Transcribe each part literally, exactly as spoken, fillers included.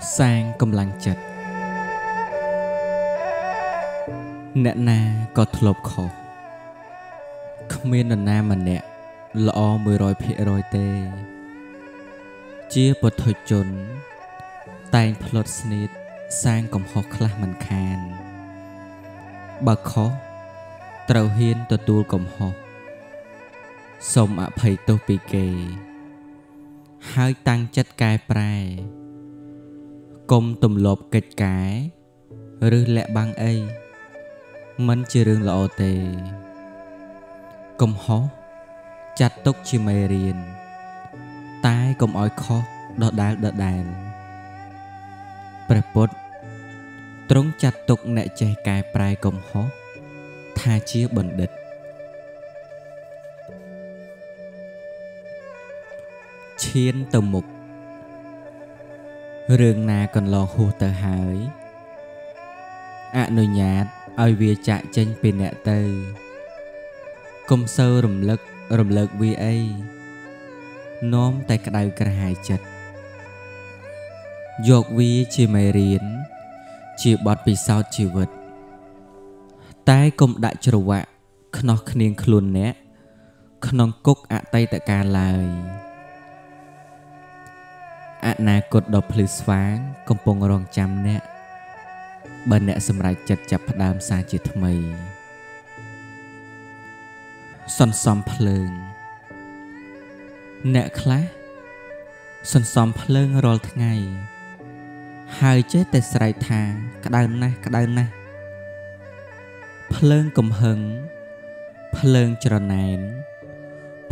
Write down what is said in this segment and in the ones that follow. Sang cầm lăng chật nẹ na có thộp khổ không miên na mà nẹ lọ mười rồi phe rồi tê chia bột thôi chốn tay thọt snit sang cầm hò khla mình khan bà khó trầu hiên tờ tu cầm hò sông ạ thầy tô pì kề hai tăng chất cai prai công tùm lộp kịch cái rư lẹ băng ấy mấn chưa rương lọ tề công hó chặt tốc chi mê riêng tai công ói khó đọt đá đọt đàn prepot trống chặt tốc nẹ chè cài prai công hó tha chia bẩn địch chiên tầm mục rương na còn lo hô tờ hới ạ nồi nhạt ơi vía chạy tranh pì nẹ tơ công sơ rầm lực rầm lực vi ấy nóm tay cả đời cả hai chật dọc vi chỉ mày riến chỉ bọt vì sao chỉ vật tay công đại trầu vạ khno khnieng khluon nẹ khno cúc ạ tay tại ca lời ạ na cột đọp lư sáng công pong rong chăm nẹ bên nẹ xâm rạch chật chập đam xa chỉ thmây son som phleung nẹ khla son som phleung rol thngay hai chế tê srai tha cđau na cđau na phleung cầm hưng phleung chron nén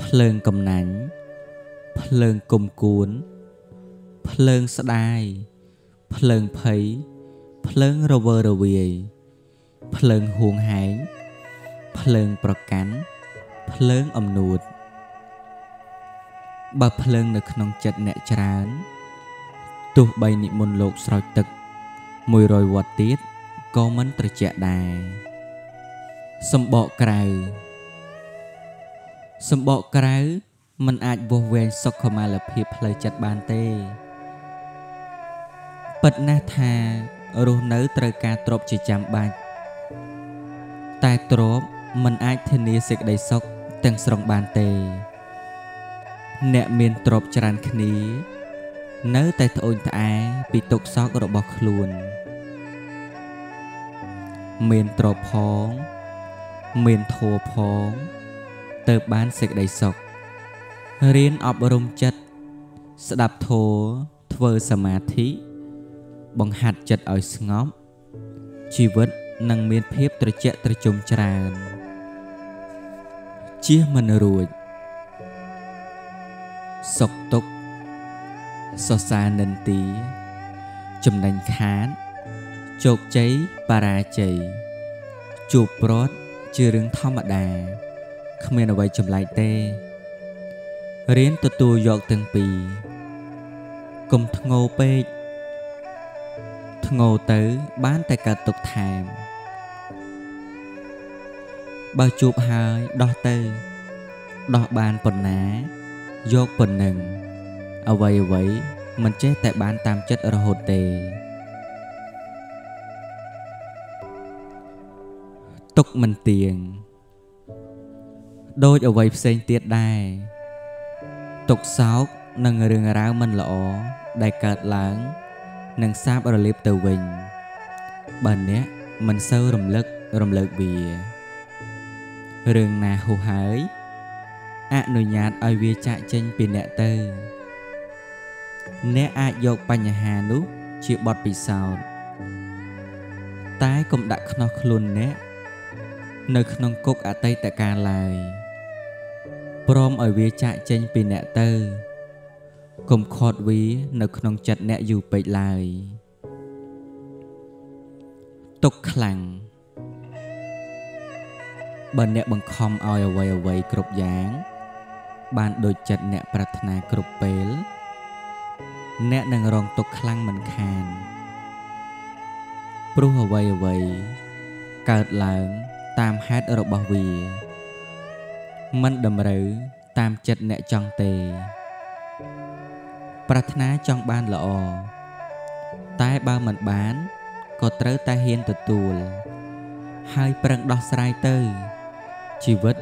phleung cầm nánh phleung cầm cuốn phleung sđai phleung phấy phleung rơ vơ rơ viei phleung huong háng phleungប្រកាន់ phleung ầm nuột bà phleung nở khong chật nẹ trán tu bay nị môn lộc soi tực mùi rồi vọt tiết có mấn tr chẹ đài sầm bọ cào sầm bọ cào mình ạt vô ven sọc khom mà lập hiệp lời chặt bàn tê bật na thà rô nới trời ca trộp chỉ chạm bạch tai trộp mình ạt thiên ni sệt đầy sọc từng sòng bàn tê nẹ miền trộp tràn khní nớ tay thổi tay bị tục sóc rồi bọc luôn miền trộp phóng miền thua phóng tờ bán sệt đầy sọc riêng ọp rung chất sẽ đạp thô thơ sà mà thí bằng hạt chất ở ngóm chỉ vứt nâng miên phép trở chạy trở chung tràn chia mình ruột sọc tốc so xa nền tí chùm đánh khán chột cháy bà ra cháy chụp rốt chưa rừng thao mặt đà không nên ở vậy chùm lại tê riêng tụi tôi dọn từng bì cùng ngô bê ngô tử bán tại cả tục thèm bao chụp hai đo tư đo bàn phần ná dọn phần nừng ở vậy vậy mình chết tại bán tam chất ở hồ tề tục mình tiền đôi ở vậy xanh tiết đai tục sóc nâng rừng ráo mình lỗ đại cợt lãng nâng sáp ở liếp tờ vinh bần nế mình sâu rầm lực rầm lực bìa rừng nà hù hới ạ nồi nhạt oi vía chạy chênh pì nẹ tơ nế ạ dọc bà nhà hà núp chịu bọt bì xào tái cũng đã khno khluôn nế nơi khnon cốc ạ tây tạ ca lại prom oi vía chạy chênh pì nẹ tơ cùng khót ví nở khổng chật nẹ dù bệnh lại tục khẳng bần nẹ bằng khom oi away away cực dáng bàn đôi chật nẹ prát na cực bêl nẹ nâng rong tục khẳng mình khàn pru away away cợt lãng tam hát ở rộng bảo vìa mình đầm rử tam chật nẹ chong tề Pratna chong ban lọ. Tai ba mận bán, có trớ ta hiên tật tùl. Hai prang đo srai tơi. Chi vứt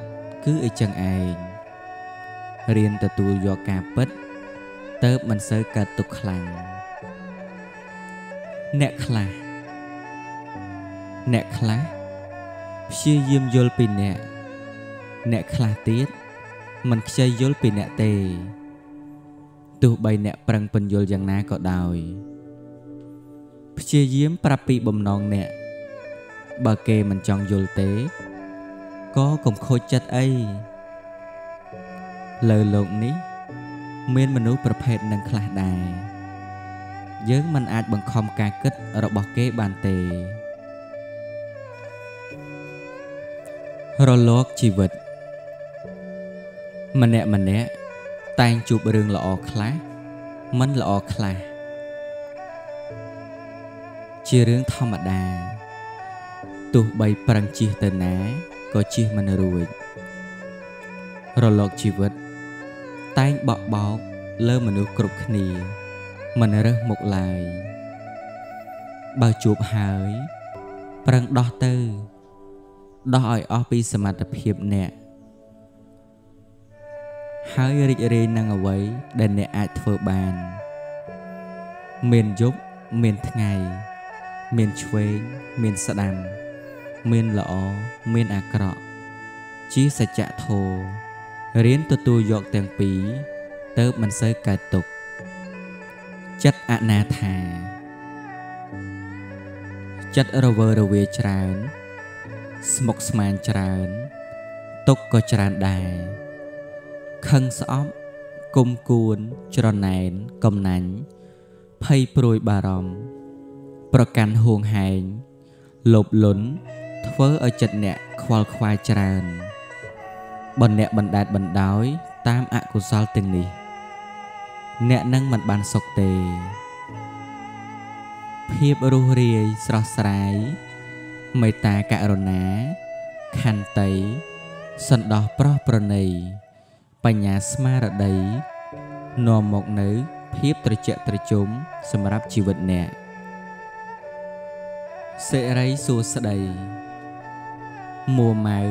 cứ ở chẳng ảnh. Riêng tật tùl do cà bứt. Tớ mình sơ cả tục khlang. Nẹ khla. Nẹ khla. Chia diêm dôl pì nẹ. Nẹ khla tiết. Mình chơi dôl pì nẹ tê. Tụi bay nẹ prang bình dôl giang ná có đòi. Chia diêm prapi bầm non nẹ. Bà kê mình chọn dôl tế. Có cùng khôi chất ấy. Lời lộn ní. Mình mình ưu bật hệt nâng khá đài. Dớn mình ạch bằng khom ca kích rồi bỏ kế bàn tề. Rồi lọc chi vật. Mình nẹ mình nẹ. Tàn chụp rừng lọ khá. Mình lọ khá. Chia rừng thông mặt đà. Tụi bay prang chia tên ná. Có chia mình rùi. Rồi lọc chi vật. Tánh bọc bọc lơ mình ưu cực nì. Mình rớt một lại. Bao chụp hỏi. Prang đo tư. Đo ỏi ổ bí xa mặt tập hiệp nẹ. Hỏi rịch rê năng ở vấy. Để nẹ ai thơ bàn. Mình giúp. Mình thức ngày. Mình chuối. Mình xa đầm. Mình lọ. Mình ạc rọ. Chí xa chạ thô. Riêng tụi tôi dọc tàng phí. Tớ mình sẽ cài tục. Chất ạ nà thà. Chất rô vơ rô vê tràn. Smok sman tràn. Túc có tràn đài. Khăn xóm. Cung cuốn. Tròn nén. Công nánh. Phay prôi bà rộng. Pro canh huồng hành. Lộp lún. Thớ ở chất nẹ khoal khoai tràn. Bọn nẹ bần đạt bần đói. Tam ạ của sao từng nì. Nẹ nâng mặt bàn sọc tề. Hiệp rù rìa sọ sái. Mây ta cả rồ ná. Khăn tấy. Sơn đỏ pro pro nầy. Bà nhà sma rạ đấy. Nò mọc nữ. Hiệp trở chạy trở chúng. Xâm ráp chi vật nẹ. Sẽ rây xua xa đầy. Mùa máu.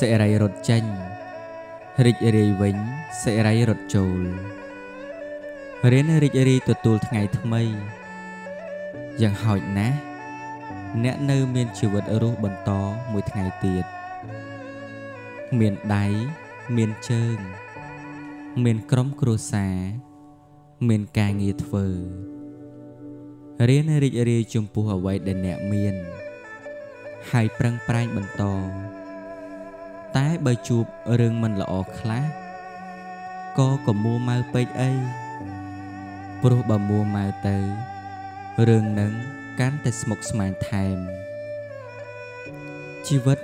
Sẽ rây rột chanh. Rịch rì vĩnh sẽ rây rột chồn. Riêng rịch rì tụt tụt ngày thơm mây. Giang hỏi ná. Nẹ nơ miên chiều vật ở rô bần to mỗi ngày tiệt. Miên đáy, miên trơn. Miên crom cro xá. Miên ca nghiệt vờ. Riêng rịch rì chung phù hợp vậy để nẹ miên. Hai prang prang bần to. Tái bờ chụp rừng mình lọ khá. Có có mua mau bếch ấy. Pro bà mua mau tới. Rừng nâng cán tại smok sman time. Chi vật.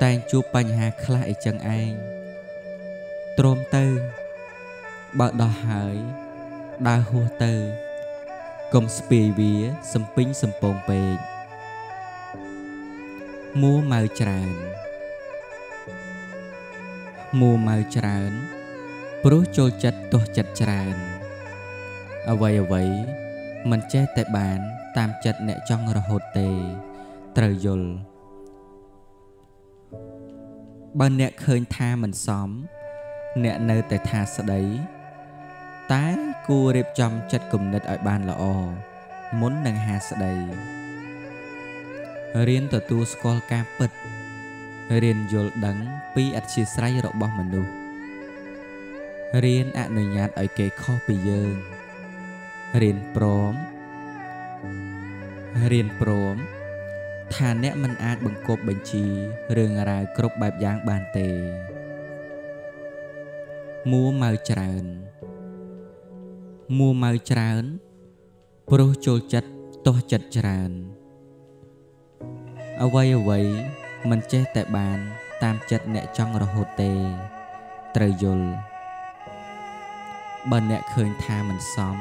Tàn chụp bánh hà khá ấy chẳng anh. Trôm tư. Bảo đỏ hỏi. Đa hô tư. Công spì vía xâm pính xâm bông bếch. Mua mau tràn. Mùa màu tràn. Bố chô chật tốt chật tràn. À vậy à vậy. Mình chết tại bàn. Tam chật nẹ trong rồi hột tề. Trời dùl. Bà nẹ khơi tha mình xóm. Nẹ nơi tại tha xa đấy. Tá cua rịp trong chật cùng nít ở bàn là ồ. Muốn nâng hà xa đấy. Riêng tỏ tu skol ca bật. Riêng dồn đắng bí ạch xì sái rộng bóng mình luôn. Riêng ạ nổi nhạt ở kê khó bì dương. Riêng próm. Riêng próm. Thà nẹ mình ạch bằng cốp bệnh trì. Rừng ra cốp bạp giáng bàn tề. Mua mau tràn. Mua mau tràn. Pro chô chật to chật tràn. Away away. Mình chết tại bàn. Tam chất nẹ trong rồi hột tề. Trời dùl. Bà nẹ khơi tha mình xóm.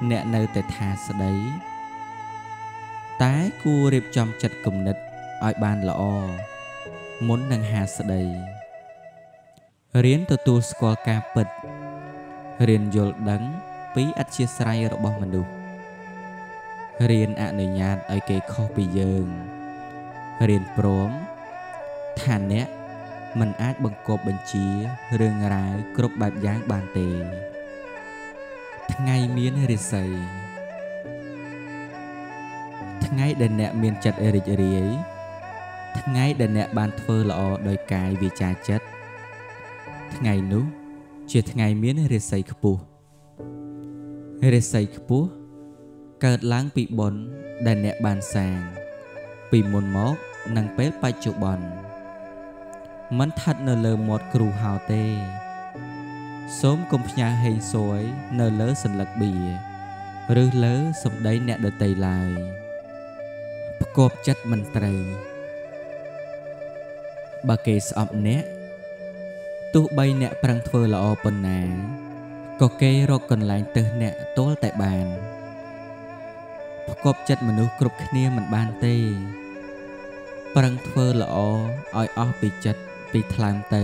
Nẹ nơi tại tha xa đấy. Tái cua rịp trong chật cùng nít. Ôi bàn là o. Muốn nâng hà xa đấy. Riêng tụi tu squa ca bật. Riêng dùl đắng. Pi ắt chia sẻ rồi bỏ mình đủ. Riêng anh này nhạt ở cái copy dường. Riêng prom thàn nè mình ác bằng cột bình chia rừng rải cột bạc giang bàn tề. Ngày miên riêng say. Ngày đền nè miên chặt riêng riêng. Ngày đền nè bàn phơ lọ đời cài vì trà chất. Ngày nú chuyện ngày miên riêng say khpu. Riêng say khpu. Cợt láng bị bón đàn nẹ bàn sàng bị môn móc nâng bếp bài chụp bòn mắn thật nở lờ một cừu hào tê sớm cùng nhà hình xối nở lỡ sần lật bì rư lỡ sầm đấy nẹ đợt tầy lại cột chất mình trời bà kê sọp nẹ tụ bay nẹ prang phơ lọ bần nà có kê rô cần lành tơ nẹ tố tại bàn cốp chất mà nấu cướp khné mình ban tê, bằng phơ lọ oi o bị chật bị thàn tê,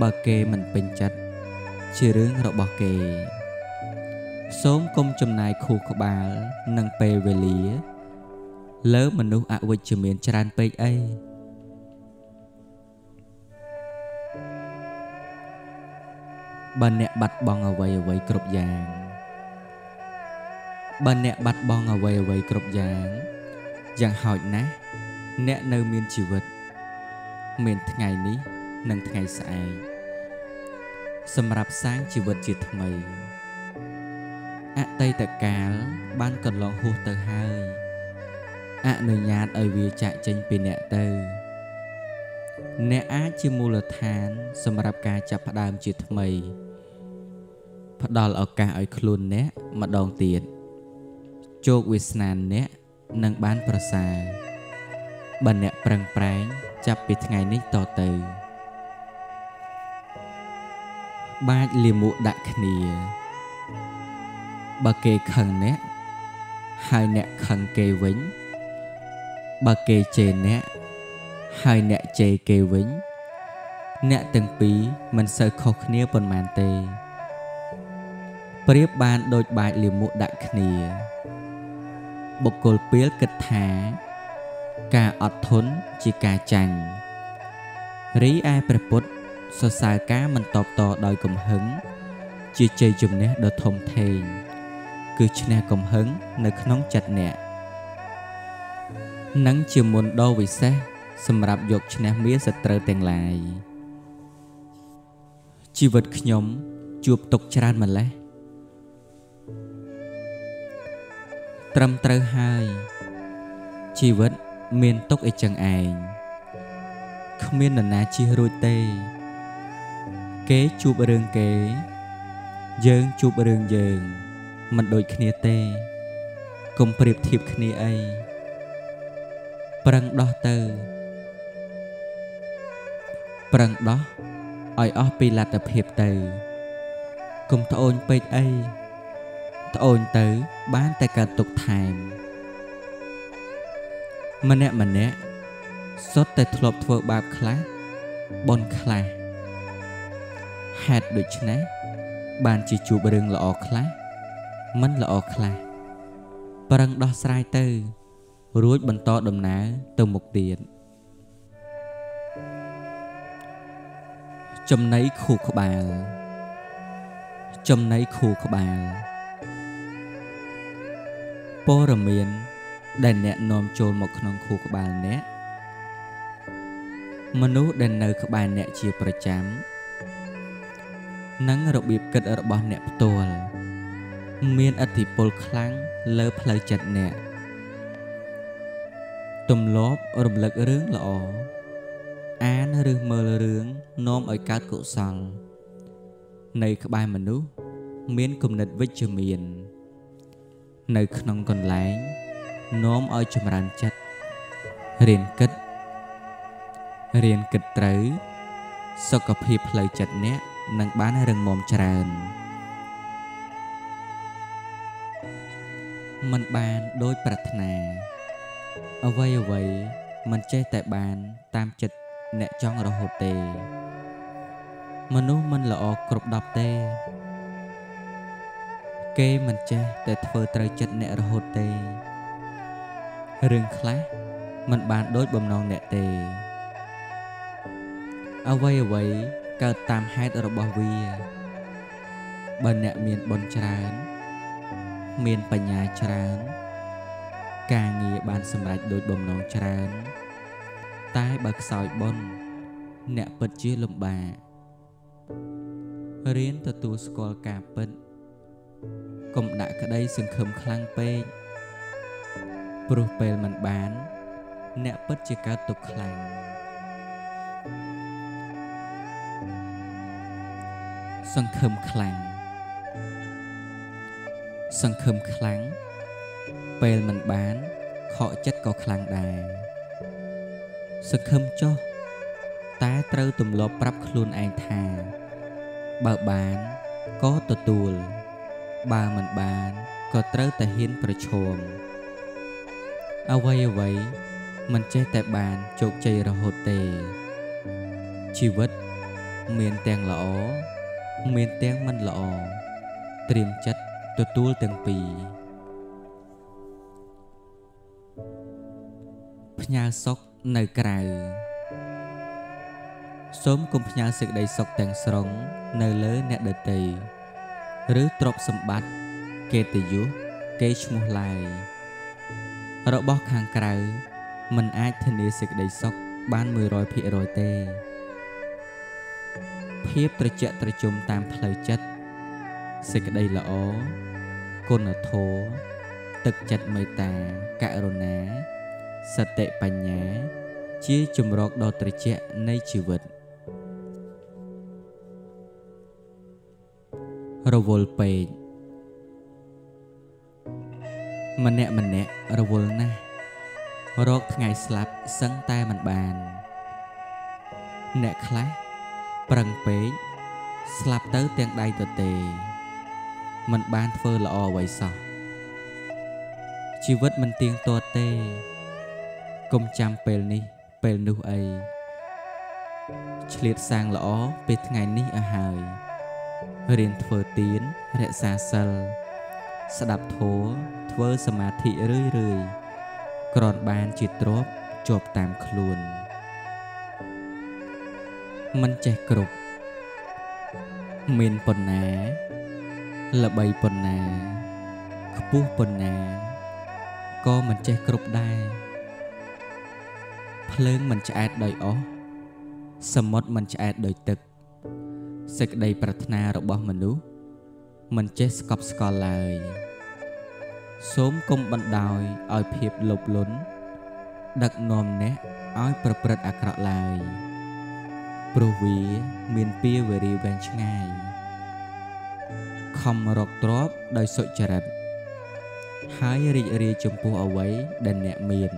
bà kê mình bình chật, chỉ riêng rọ bà kê, sớm công chấm nai khô khô bà nâng pê về lía, lỡ mình nấu ạ vây chìm miền tràn pê ấy, bà nẹt bạch bong ở vây ở vây cướp vàng. Bà nẹ bắt bong ở vầy ở vầy cộp giáng. Giáng hỏi ná nẹ nâu miên chì vật. Miên thằng ngày ní nâng thằng ngày sài xâm rạp sáng chì vật chì thằng mây ạ tây tạ cá ban còn lọng hô tờ hai ạ nơi nhạt ở vì chạy chênh bì nẹ tờ nẹ á chì mù lờ thán xâm rạp cá chạp phát đàm chì thằng mây phát đo lọ cá ở khuôn nẹ mà đòn tiệt chốt với sàn nè nâng bán pra xa bà nè prang prang chắp bị ngày nít tỏ từ ba liềm mụ đạc nìa bà kê khẩn nè hai nè khẩn kê vĩnh bà kê chê nè hai nè chê kê vĩnh nè từng pí mình sợ khóc nè bồn màn tê priếp ban đôi ba liềm mụ đạc nìa bộc cột bia kịch thả, cả ọt thốn chỉ cả chành. Rí ai bẹp bút, so sài cá mình tọt tò đòi cầm hứng, chỉ chơi chùm nè đợt thông thề, cứ chơi cầm hứng nơi nóng chặt nè. Nắng chiều muôn đo vì xe, sầm rạp dục chơi mía sệt trơ tiền lại. Chi vật nhóm chuột tục tràn mình lẽ. Trầm trơ hai chi vật miền tốc ấy chẳng ảnh không miền là ná chi rôi tê kế chụp ở rừng kế dơn chụp ở rừng dơn mặt đôi khné tê cùng priệp thiệp khné ấy prang đó tơ prang đó oi ó pi là tập hiệp tơ cùng thọ ôn pê ấy ôn tới bán tay cả tục thèm mà nè mà nè sốt tay thọp thợ bạc khá bon khá hạt được nè bàn chỉ chụp rừng lọ khá mấn lọ khá bằng đo sai tư rối bần to đầm ná từ một tiền chấm nấy khô khô bà chấm nấy khô khô bà bố rầm miền đàn nẹt nôm trồn một non khu của bà nẹt mình ú đàn nơi của bà nẹt chia bờ chám nắng rộp biệp cất ở bờ nẹt tuồn miền ở thị pol kháng lỡ phơi chặt nẹt tùm lốp rầm lật rướng lọ án rương mờ rướng nôm ở cát cụ sòng nơi của bà mình ú miền cùng nịt với chư miền nơi không còn lái nóm ở chùm ràn chặt riêng kịch riêng kịch tới sau cặp hiệp lời chặt nét nâng bán rừng mồm tràn mình bàn đôi bạch nà ở vây ở vây mình chơi tại bàn tam chật nẹ cho ngọt hộp tề mình ú mình lọ cột đọc tê Kê mình chê để thơ trời chất nẹ rồi hột tê Rừng khá Mình bán đốt bầm non nẹ tê Away away Cơ tam hát rồi bỏ vìa Bên nẹ miền bồn trán Miền bà nhà trán Cả nghi bán xâm rạch đốt bầm non trán Tai bạc sỏi bồn Nẹ bật chia lùm bà Riêng tờ tu sôl cả bật Công đại cả đây sừng khâm khlang pê Pro pê mình bán Nẹ bất chỉ cao tục khlang Sân khâm khlang Sân khâm khlang Pê mình bán Khọ chất có khlang đài Sân khâm cho Ta trâu tùm lô prap khluôn anh thà Bảo bán Có tù tùl Ba mình bán Có trâu ta hiến bởi chồm Away away Mình chết tại bàn Chột chay ra hột tề Chi vất Miền tèng lõ Miền tèng mình lõ Triềm chất tù tùl tèng pì P'nha sóc nơi cào Sốm cùng p'nha sực đầy sóc tèng srong Nơi lỡ nẹ đợt tề Rứ trọc xâm bát Kê tử dũ Kê chmô lai Rõ bó kháng cào Mình ách thân ní sực đầy sóc Bán mười rồi phía rồi tê Hiếp trở chạy trở chùm tam phơi chất Sực đầy lõ Côn ở thố Tực chật mây tà Cạ rồn ná Sật tệ bà nhá Chia chùm rọc đo trở chạy Nây chì vật Rồi vô bệnh Mình nẹ mình nẹ Rồi vô nà Rốt ngày slap sân tay mình bàn Nẹ khá Prần bệnh Slap tới tiếng đai tờ tề Mình bàn phơ lọ vậy sao Chỉ vứt mình tiếng tòa tê Công chăm bệnh này Bệnh nụ ấy Chỉ liệt sang lọ Bệnh ngày này ở hài Riêng thơ tiến, rẽ xa sân Sẽ đạp thố, thơ xa mát thị rươi rươi Còn bàn chỉ trốp, chộp tạm khuôn Mình chạy cực Mình bồn ná Là bầy bồn ná Khúc bồn ná Có mình chạy cực đai Phương mình chạy đời ố Sầm mốt mình chạy đời tực Sẽ đầy bạc nà rộng bóng mình ú Mình chết cọp sọ lời Sốm công bận đòi Ở phiếp lộp lún Đặc nồm nét Ở bật bật ạc rõ lời Bro vĩ Mình bia về rì vẹn chẳng ai Không rọc trọp Đôi sội chả rật Hái rì rì chùm bố ở vấy Đền nẹ miền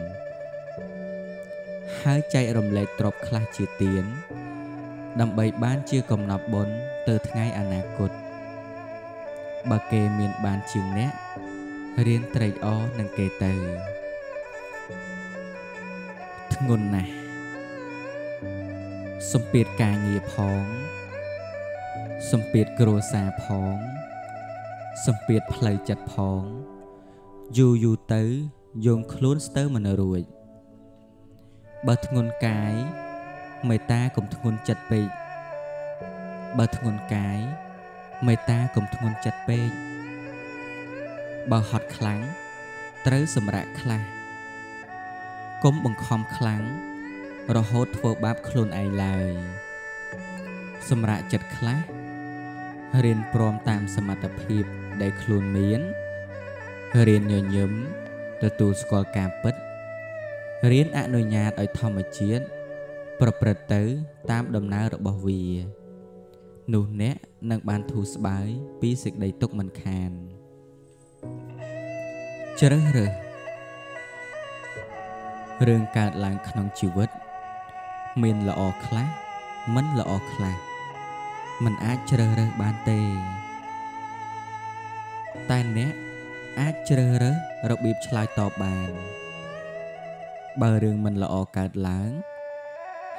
Hái chạy rộng lệ trọp khá chìa tiến Đầm bầy bán chưa cầm nọp bốn Từ ngay à nà cột Bà kê miền bán chiều nét Riêng trời o nâng kê tờ Thức ngôn nà Xông biệt ca nghiệp hóng Xông biệt cổ xa hóng Xông biệt phẩy chật hóng Dù dù tớ Dùng khốn tớ mà nở rùi Bà thức ngôn cái Mày ta cũng thương ngôn chật bệnh Bà thương ngôn cái Mày ta cũng thương ngôn chật bệnh Bà hót kháng Trớ xâm rạc khá Cũng bằng khom kháng Rồi hốt vô báp khôn ai lời Xâm rạc chật khá Hên prom tam xâm mạ tập hiệp Để khôn miễn Hên nhờ nhóm Để tu sôl cà bích Hên ạ nồi nhạt ở thò mà chiến Bật bật tới tam đầm ná rộng bảo vìa Nụ nét nâng bàn thu sá bái Bí xịt đầy tốc mình khàn Chớ rơ rơ Rương cạt lạng khăn chì vứt Mình là ổ khá Mình là ổ khá Mình ác chớ rơ rơ bàn tê Tai nét Ác chớ rơ rơ rộng biếp chlai tò bàn Bà rương mình là ổ cạt lạng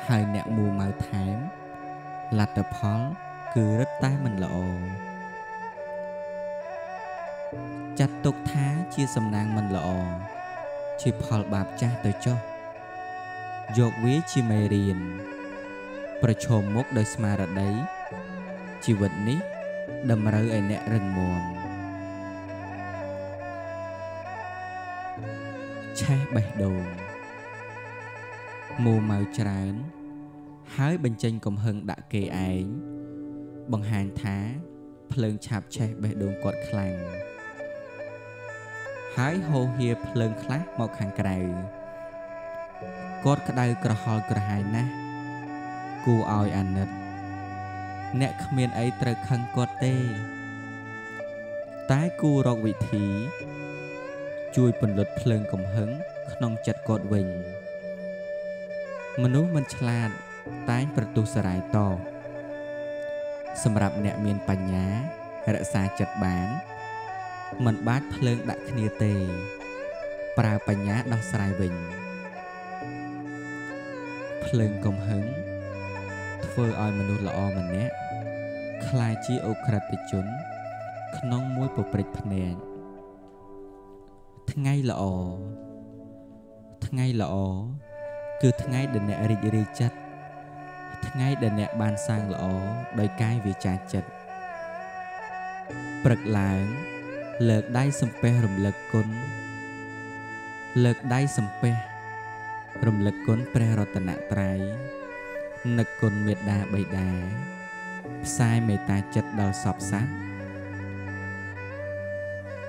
Hai nẹ mù màu thám Là tập hóa Cứ rất tay mình lộ chặt tục thá chia sầm nàng mình lọ chỉ phò bạp cha tới cho dọc vía chi mê riềnประชมมกโดยสมาร์ได้ชีวิตนี้ดำเรือไอเนะรังมวงแช่ใบโดมมูเมาจรานหายบัญจันกมหึงดักเกยไอบังหานท้าเพลิงฉาบแช่ใบโดมกอดคลังหายโฮเฮียเพลิงคลักหมอกขังไกรกอดกระไดกระหอยกระหายนะกูเอาอันนั้นเน็กเมียนไอตระคังกอดเต้ตายกูรอกวิถีช่วยปนลดเพลิงกำหึงขนองจัดกอดเวงมนุษย์มันฉลาดตายประตูสลายต่อสำหรับเน็กเมียนปัญญารักษาจัดบานมันบาดเพลิงดักเนียเตปราปัญญาดักสลายเวงเพลิงกำหึงเฟอร์ไอมนุษย์ละออมันเนี้ยคลายจีโอคราติจุนขนมมวยปปริดพเนนทั้งไงละออทั้งไงละออคือทั้งไงเดนเนอริริจัดทั้งไงเดนเนบานสร้างละออโดยกายวิจารจัดปรักหลังเลิกได้สัมเพรรมเลิกก้นเลิกได้สัมเพรมเลิกก้นเปรรตนะไตรนักกลเมตตาใบดาสายเมตตาจัดดาวสอบซัก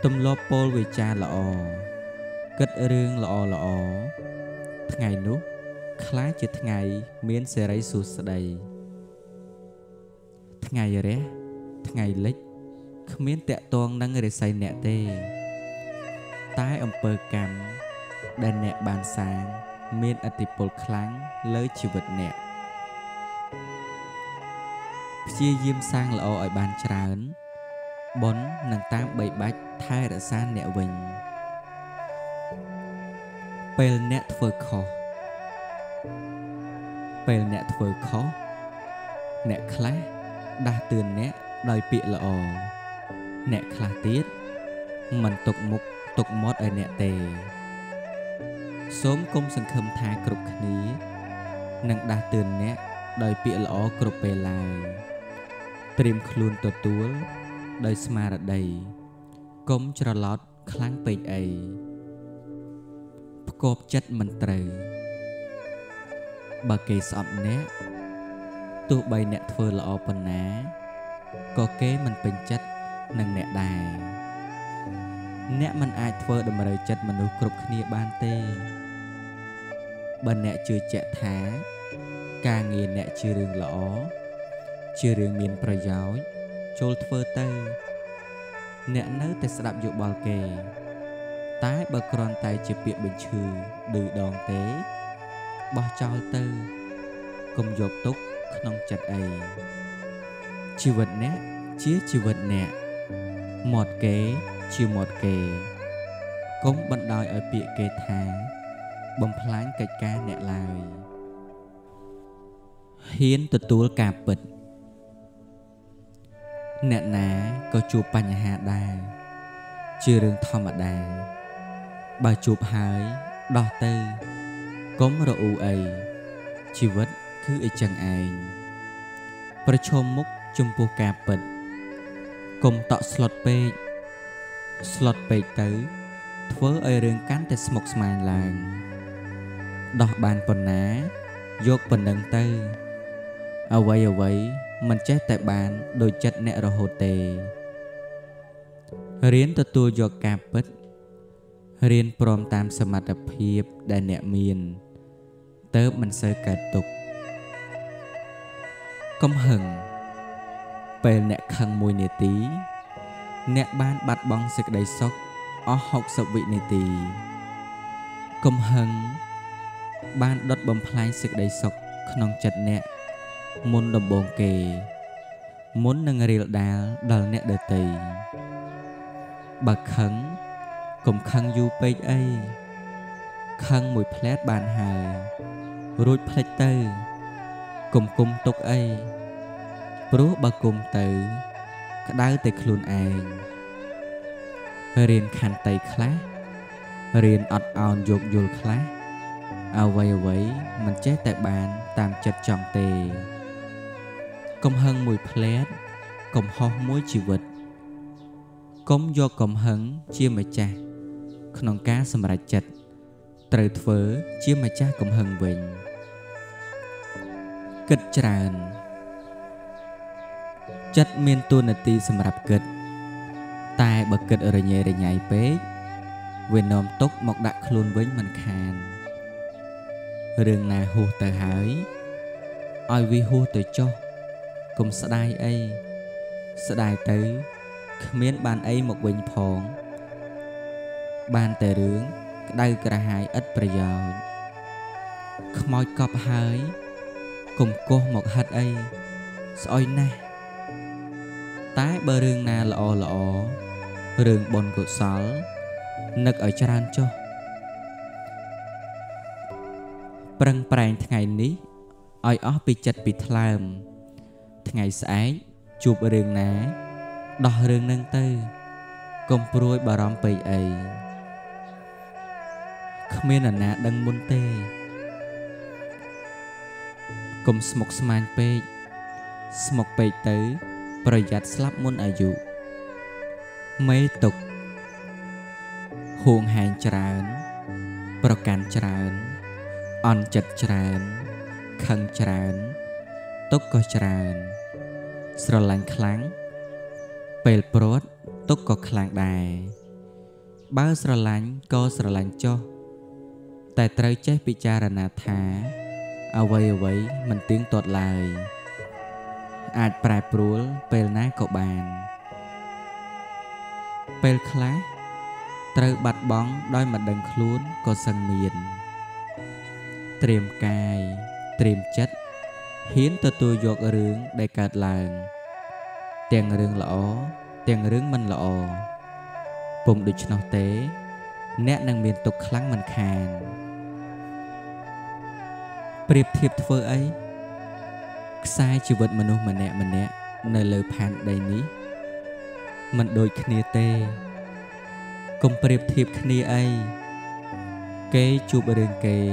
ตุมลอโปลวิจาละอเกิดเรื่องละอละอทั้งไงนุคล้ายจะทั้งไงเมียนเสรีสุสดัยทั้งไงเร่ทั้งไงเล็กขมิ้นแตะตองนั่งเรศัยเนเตใต้อำเภอกำดันเนบานสางเมียนอติปลครั้งเลยชีวิตเนชียิมสร้างละออยบานจราอนบนหนังตามใบบัดท้ายระซานเนวิงเปลเนทเฟอร์คอเปลเนทเฟอร์คอเนคลาดาตื่นเนลอยปีละออเนคลาตีดมันตกมุกตกมอดไอเนเตสมกลมสังคมทายกรุบขณีหนังดาตื่นเนโดยเปียละออกรุบเปลายเตรียมคลุนตัวตัวโดยสมาร์ดัยก้มจรลอดคลังเปยไอประกอบจัดมันเตยบาเกสอบเนะตัวใบเนทเฟอร์ละอปนนะก็เกมันเป็นจัดนังเนดายเนะมันไอทเฟอร์ดมเรยจัดมนุกรุบขณีบานเต้บันเนะจือแจท้าการเงียนเนชื่อเรื่องละอชื่อเรื่องเมียนประยาวโจลเฟอร์เตอร์เนเนื้อแต่สลับอยู่บอลเกย์ตายบกรอนไตเจียเปียบเป็นชื่อดื้อดองเตะบอจอลเตอร์กลมหยบตุกขนมจัดไอชีวิตเนเชี่ยชีวิตเนหมดเกย์ชื่อหมดเกย์ก้มบันไดเอาเปียเกย์ทางบ่มพลานไก่แก่เนลายเฮียนตัวตัวกาปิดเนหนาก็จูบปัญหาได้ชื่อเรื่องธรรมดาบาจูบหายดอเตอร์ก้มระอูไอชีวิตคือไอจังไอประชมมุกจมปูกาปิดกลมต่อสลอตเปกสลอตเปกเตอร์เฟ้อไอเรื่องการแต่สมกสมานลางดอกบานปนหนายกปันดังเตอร์เอาไว้เอาไว้มันใช้แต่บานโดยจัดเนรโฮเตเรียนตัวตัวยกกาปิดเรียนพร้อมตามสมรรถภาพแดนเนมีนเติบมันเซอร์เกิดตกก้มหึงเป็นเนคังมวยเนตีเนบ้านบัดบองศึกได้ซอกอหกสวิเนตีก้มหึงบ้านดดบ่มพลายศึกได้ซอกขนมจัดเนมุนดมบงเกมุนนังเรียลดาลดาลเนเดตีบักขังกลมขังยูเปย์ไอขังมวยแพลตบานหายรูดแพลตเตอร์กลมกลมตกไอปรูบักกลมเตอร์กระด้างแต่คลุนไอ Riêng khăn tay khá Riêng ọt ọn dục dùl khá Áo vầy vầy mình chết tại bàn Tạm chất trọng tề Công hân mùi plét Công hô mối chì vật Công do công hân chia mẹ cha Khăn cá xâm ra chật Trời thớ chia mẹ cha công hân vệnh Kịch tràn Chất miên tu nà ti xâm rạp kịch Tại bậc kịch ở nhẹ rồi nhảy bế Vì nồm tốt mọc đạc luôn với mình khàn Rừng nà hù tờ hỏi Ôi vi hù tờ cho Cùng sẽ đai ấy Sẽ đai tới Miễn bàn ấy một bình phóng Bàn tờ rướng Đây cả hai ít bây giờ Khmói cọp hỏi Cùng cô một hạt ấy Xói nà Tái bờ rừng nà lọ lọ Rừng bồn cổ xóa Nực ở tràn cho Prăng prang ngày ní Ôi óc bị chật bị tham Ngày sáng Chụp rừng ná Đọc rừng nâng tư Công prui bà rõm bì ấy Khâm mê nà ná đăng môn tê Công smok sman bê Smok bê tứ Bởi dạch slap môn ở dụ Mê tục Huông hành tràn Bởi cán tràn On chật tràn Khăn tràn Tốt có tràn Sở lạnh kháng Bèl bốt tốt có kháng đài Báo sở lạnh có sở lạnh cho Tại trời chết bị cha ra nà thá Ở vầy ở vầy mình tiếng tốt lời Ảt bài bố bèl ná cậu bàn Bèl khá Trời bạch bóng đôi mặt đằng khuôn có sân miền Triềm cài Triềm chất Hiến tờ tôi dọc rướng đầy cạt làng Tiền rướng lõ Tiền rướng mình lõ Vùng địch nó tế Nét năng miền tục kháng mình khàn Priệp thiệp thơ ấy Sai chịu vật mình ôm mình nẹ mình nẹ Nơi lời phản đầy ní Mình đôi khní tê Công priệp thiệp khní ấy Kế chụp rừng kề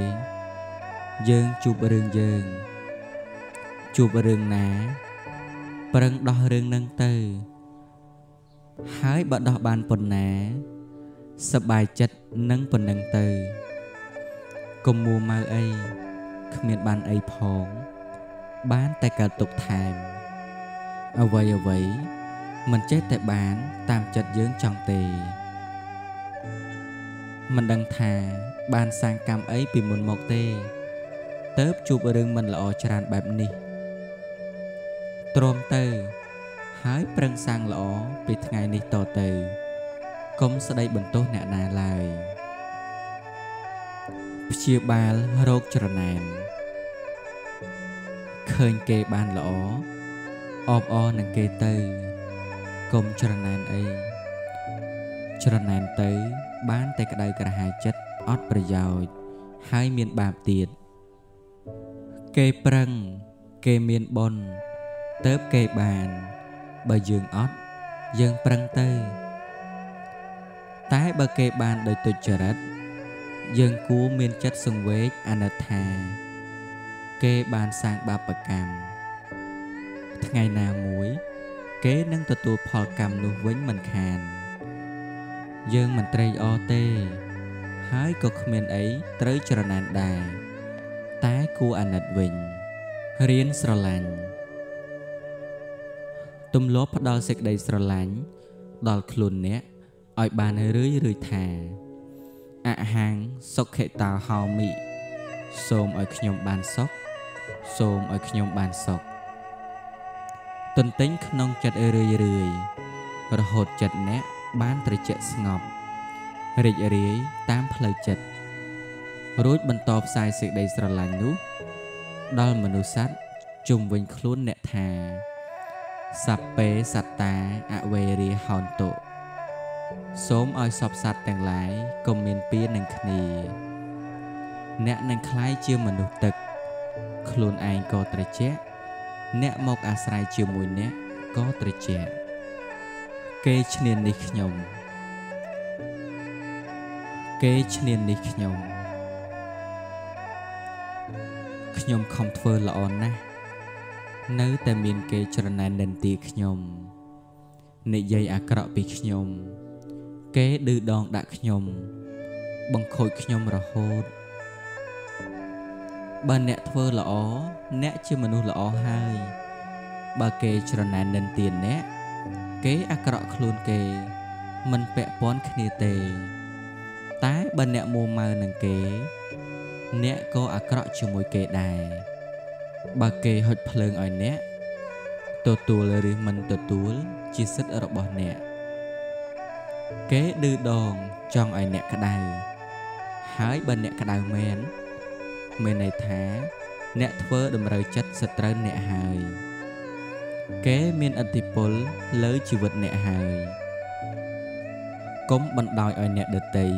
Dương chụp rừng dương Chụp rừng ná Prâng đo rừng nâng tư Hái bọ đo bàn phần ná Sập bài chất nâng phần nâng tư Công mua mau ấy Khâm miên bàn ấy phóng Bán tại cả tục thàm Ở vầy ở vầy Mình chết tại bán Tam chất dưỡng trọng tì Mình đăng thà Bàn sang cam ấy bị môn mọc tê Tớp chụp rừng mình lọ tràn bạp ni Trôm tư Hái prâng sang lõ Vì ngày này tỏ tư Công sẽ đây bình tốt nạ nà lời Chia bà rốt trở nàn Khơi kê bàn lõ Ôm o nàng kê tư Công trở nàn ấy Trở nàn tư Bán tay cả đời cả hai chất Ót bởi dào Hái miên bạp tiệt Kê prâng Kê miên bôn Tớp kê bàn Bà dương ót Dương prăng tư Tái bà kê bàn đời tụi trở rách Dương cú miên chất xung vết Anatha Kê bàn sang bà bà cằm Ngày nào muối Kế nâng tụi tụi phò cằm luôn với mình khàn Dương mình trây o tê Hái cực miên ấy Tới trở nạn đà Tái cú Anat Vinh Riêng sở lành Tùm lốp đo sạch đầy sở lãnh Đo khuôn nét Ôi bà nơi rưới rưới thà Ả hàng sốc hệ tàu hò mị Xôm ôi khuyên bàn sốc Xôm ôi khuyên bàn sốc Tuần tính khăn chật ơ rưới rưới Rồi hột chật nét Bán trời chật ngọc Rịch rưới tám lời chật Rốt bần tọp sai sạch đầy sở lãnh nút Đo mà nụ sát Trùng vinh khuôn nét thà Sắp bế sát ta ạ về rì hòn tụ Xốm ôi sọp sát tàng lái Công miên bia nâng khní Nẹ nâng khái chưa mà nụ tực Khuôn anh có trời chết Nẹ mộc á srai chưa mùi nẹ Có trời chết Kê chân nít nhông kế chênh ní khňom khňom không thơ lọ na nớ ta miên kế chờn nàn đần tí khňom nị dây áក្រក់ ពី khňom kế đư đòn đạ khňom băng khôi khňom ra hốt bà nẹ thơ lọ nẹ chư manu lọ hai bà kế chờn nàn đần tiền nẹ kế áក្រក់ ខ្លួន kế mình pẹ pón khnie tê tá bên nẹ mua mơ nàng kế nẹ có áក្រក់ chư môi kế đài bà kê hột phleung ỏi nẹ tụ tù lơ rư mình tụ tù chi sítរបស់nẹ kế đư đòn chong ỏi nẹ cđau hỡi bên nẹ cđau men men này thá nẹ thơ đâm rơ chất sṭrơ nẹ hỡi kế miên ătthipol lơ chīvit nẹ hỡi cấm băn đòi ỏi nẹ đơ tý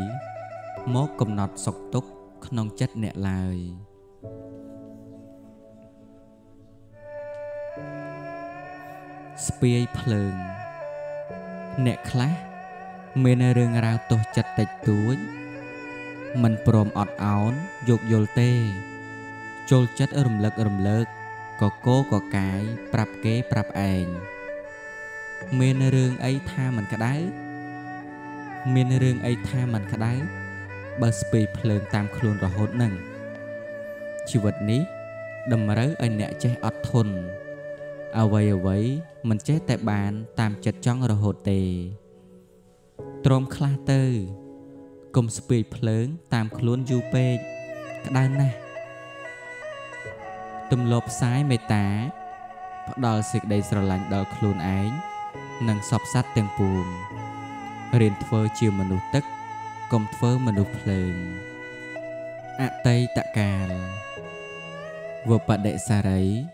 mốt cụm nọt sọc túc khnõng chất nẹ lơi Spiei phleung nẹ khla mên rương rao tố chật tịch túi mình prom ọt aon dục yol tê chol chất rùm lực rùm lực có cô có cái prap kế prap ảnh mên rương ấy tha mình cả đáy mên rương ấy tha mình cả đáy bà spiei phleung tam khluôn rồi hốt nâng chì vật ní đầm rớ ấy nẹ chế ọt thôn à vậy à vậy mình chết tại bàn tam chật chong rồi hột tề trom khla tơ cùng spiei phleung tam khluôn du pê đau na tùm lộp sái mê tá đòi xịt đầy sờ lạnh đòi khluôn ánh nâng sọp sát tiếng buồn riêng phơ chiều mình đủ tức cùng phơ mình đủ phleung ạ tây tạ càn vừa bật đệ xa đấy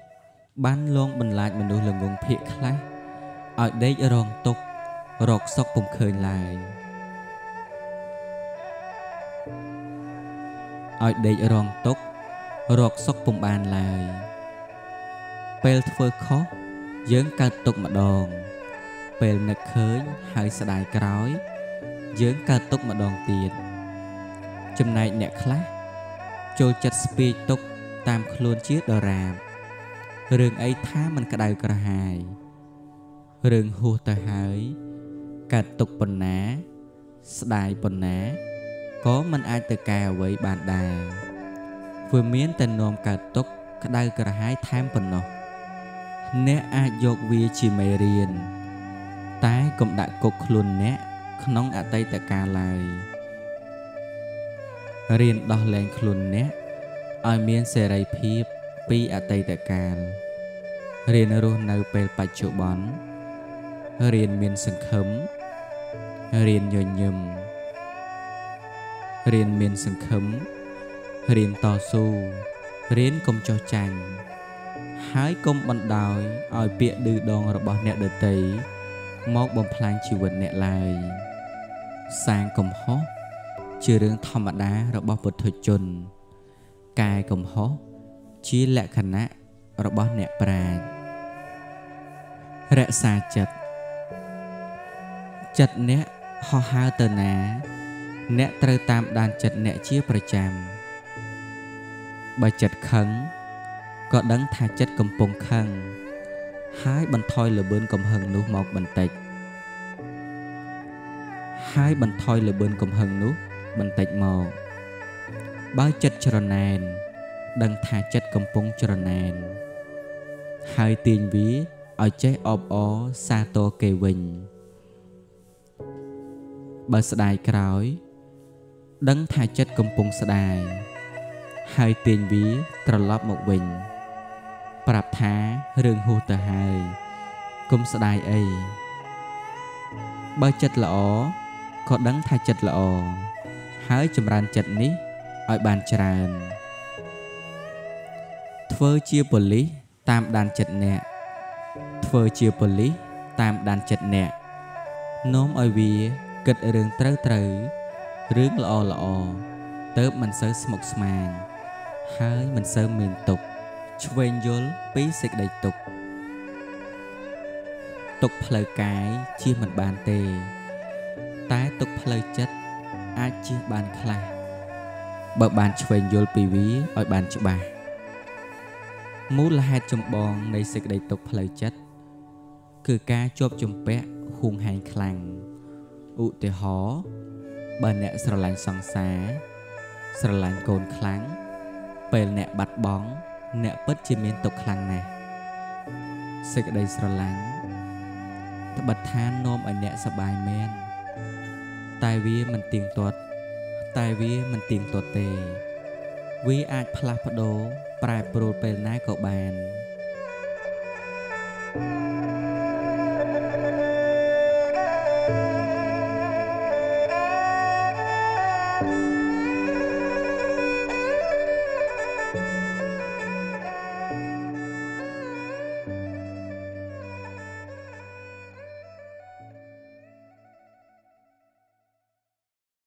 Bán luôn bình lại mình nuôi lần nguồn phiệt khá Ở đây rộn tục Rột sóc bùng khơi lại Ở đây rộn tục Rột sóc bùng bàn lại Pêl thơ khó Dưỡng ca tục mà đòn Pêl nực khơi Hơi xa đài cói Dưỡng ca tục mà đòn tiền Chùm này nhạc khá Chô chật spiei tục Tam khluôn chiếc đò rạp Rừng ấy tha mình cả đau cả hài Rừng hù tờ hỡi Cả tục bần ná Sđai bần ná Có mình ai tờ cà với bàn đà Vừa miễn tờ nôm cả tục Cả đau cả hài tham bần nọ Nẹ ai dọc vi chì mây riêng Tái cũng đã cục luôn nẹ Khăn nông ạ tây tờ cà lại Riêng đo lên luôn nẹ Ôi miễn xe rây phiếp Pi ạ tây tờ cà Riêng rô nâu bèl bạch chỗ bón Riêng miên sừng khấm Riêng nhờ nhầm Riêng miên sừng khấm Riêng to su Riêng công cho chàng Hái công bận đòi Ôi bịa đư đòn rồi bỏ nẹ đợt tấy Móc bông phlang chì vật nẹ lại Sang công hốt Chư rương thòm ạ đá rồi bỏ vật thuật chôn Cài công hốt Chí lạ khả nạ Robot nẹ bà Rạ xa chật Chật nẹ Ho hào tờ ná Nẹ trơ tam đàn chật nẹ chia bà chàm Bà chật khấn Có đấng thà chật cầm bông khăn Hai bần thoi lửa bơn cầm hần nú mọc bần tạch Hai bần thoi lửa bơn cầm hần nú Bần tạch mọc Bao chật trở nàn Đăng thả chất cầm bông cho nàn Hai tiền ví Ở chế ọp ó Sa tô kê vinh Bà sạ đài krói Đăng thả chất cầm bông sạ đài Hai tiền ví Trở lóp một vinh Prạp thá rương hô tờ hai Cùng sạ đài ấy Bà chất lọ Có đăng thả chất lọ Hái chùm ràn chất ní Ở bàn tràn Thơ chia bồn lý tam đàn chật nẹ Thơ chia bồn lý tam đàn chật nẹ Nôm ôi vì kịch rừng trớ trớ Rướng lọ lọ Tớp mình sớ smok smang Hái mình sớ mình tục Chuyên dôl bí xích đầy tục Tục phá lời cái chia mình bàn tê Tá tục phá lời chất ai chia bàn khla bờ bàn chuyền yol pì ví ở bàn chợ bà mú là hai chồng bòn này sẽ đầy tục lời chất cứ ca chộp chồng bé hùng hành khlang ụ tề hó bà nẹ sờ lạnh sòng xá sờ lạnh cồn khlang bề nẹ bạt bóng nẹ bớt chìm miên tục khlang nè sẽ đầy sờ lạnh thật bật than nom ở nẹ sờ bài men tai vi mình tiền tuột tai vi mình tiền tuột tề vi ai phá phá đồ ปลายปรูเปลน่าเกาบาน